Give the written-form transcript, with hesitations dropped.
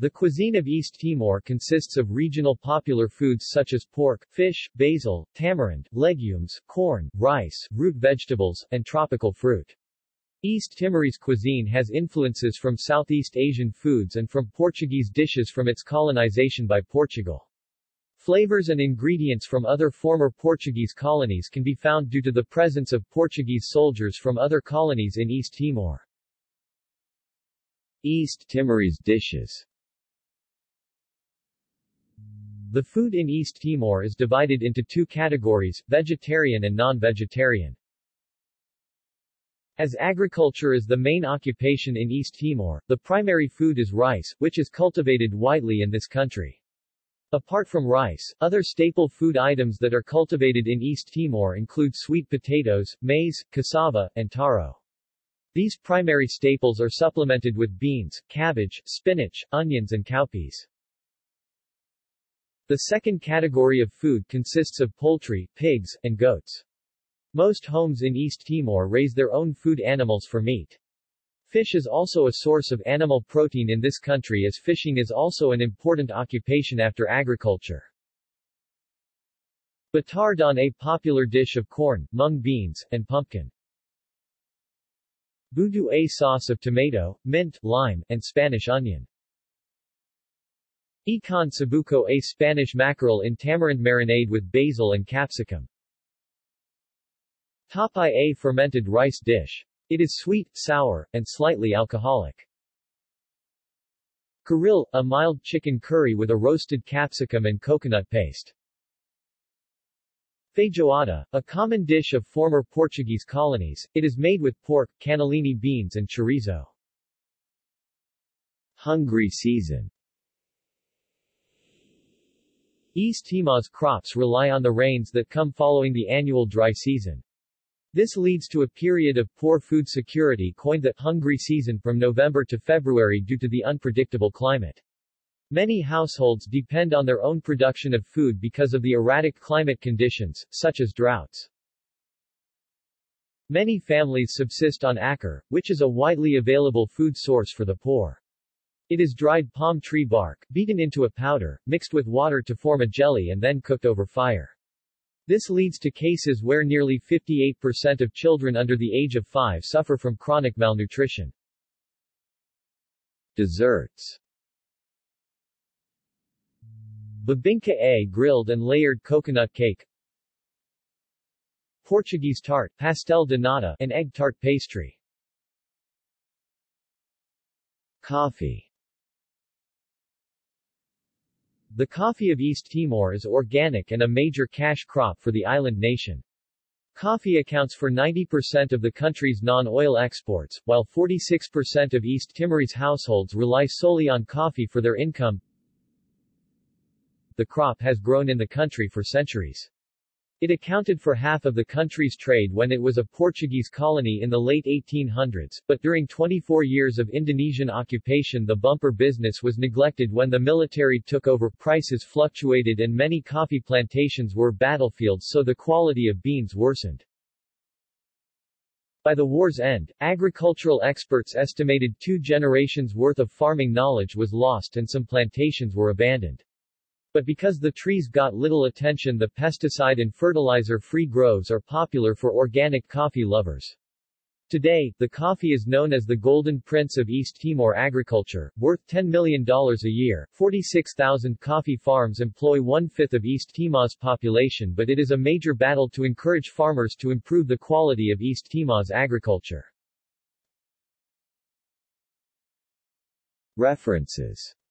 The cuisine of East Timor consists of regional popular foods such as pork, fish, basil, tamarind, legumes, corn, rice, root vegetables, and tropical fruit. East Timorese cuisine has influences from Southeast Asian foods and from Portuguese dishes from its colonization by Portugal. Flavors and ingredients from other former Portuguese colonies can be found due to the presence of Portuguese soldiers from other colonies in East Timor. East Timorese dishes. The food in East Timor is divided into two categories, vegetarian and non-vegetarian. As agriculture is the main occupation in East Timor, the primary food is rice, which is cultivated widely in this country. Apart from rice, other staple food items that are cultivated in East Timor include sweet potatoes, maize, cassava, and taro. These primary staples are supplemented with beans, cabbage, spinach, onions and cowpeas. The second category of food consists of poultry, pigs, and goats. Most homes in East Timor raise their own food animals for meat. Fish is also a source of animal protein in this country, as fishing is also an important occupation after agriculture. Batardon, a popular dish of corn, mung beans, and pumpkin. Budu, a sauce of tomato, mint, lime, and Spanish onion. Econ sabuco, a Spanish mackerel in tamarind marinade with basil and capsicum. Tapay, a fermented rice dish. It is sweet, sour, and slightly alcoholic. Caril, a mild chicken curry with a roasted capsicum and coconut paste. Feijoada, a common dish of former Portuguese colonies, it is made with pork, cannellini beans and chorizo. Hungry season. East Timor's crops rely on the rains that come following the annual dry season. This leads to a period of poor food security coined the hungry season from November to February due to the unpredictable climate. Many households depend on their own production of food because of the erratic climate conditions, such as droughts. Many families subsist on acar, which is a widely available food source for the poor. It is dried palm tree bark, beaten into a powder, mixed with water to form a jelly and then cooked over fire. This leads to cases where nearly 58% of children under the age of 5 suffer from chronic malnutrition. Desserts. Babinka, a grilled and layered coconut cake. Portuguese tart, pastel de nata, an egg tart pastry. Coffee. The coffee of East Timor is organic and a major cash crop for the island nation. Coffee accounts for 90% of the country's non-oil exports, while 46% of East Timorese households rely solely on coffee for their income. The crop has grown in the country for centuries. It accounted for half of the country's trade when it was a Portuguese colony in the late 1800s, but during 24 years of Indonesian occupation the bumper business was neglected when the military took over. Prices fluctuated and many coffee plantations were battlefields, so the quality of beans worsened. By the war's end, agricultural experts estimated 2 generations' worth of farming knowledge was lost and some plantations were abandoned. But because the trees got little attention, the pesticide and fertilizer-free groves are popular for organic coffee lovers. Today, the coffee is known as the Golden Prince of East Timor agriculture, worth $10 million a year. 46,000 coffee farms employ 1/5 of East Timor's population, but it is a major battle to encourage farmers to improve the quality of East Timor's agriculture. References.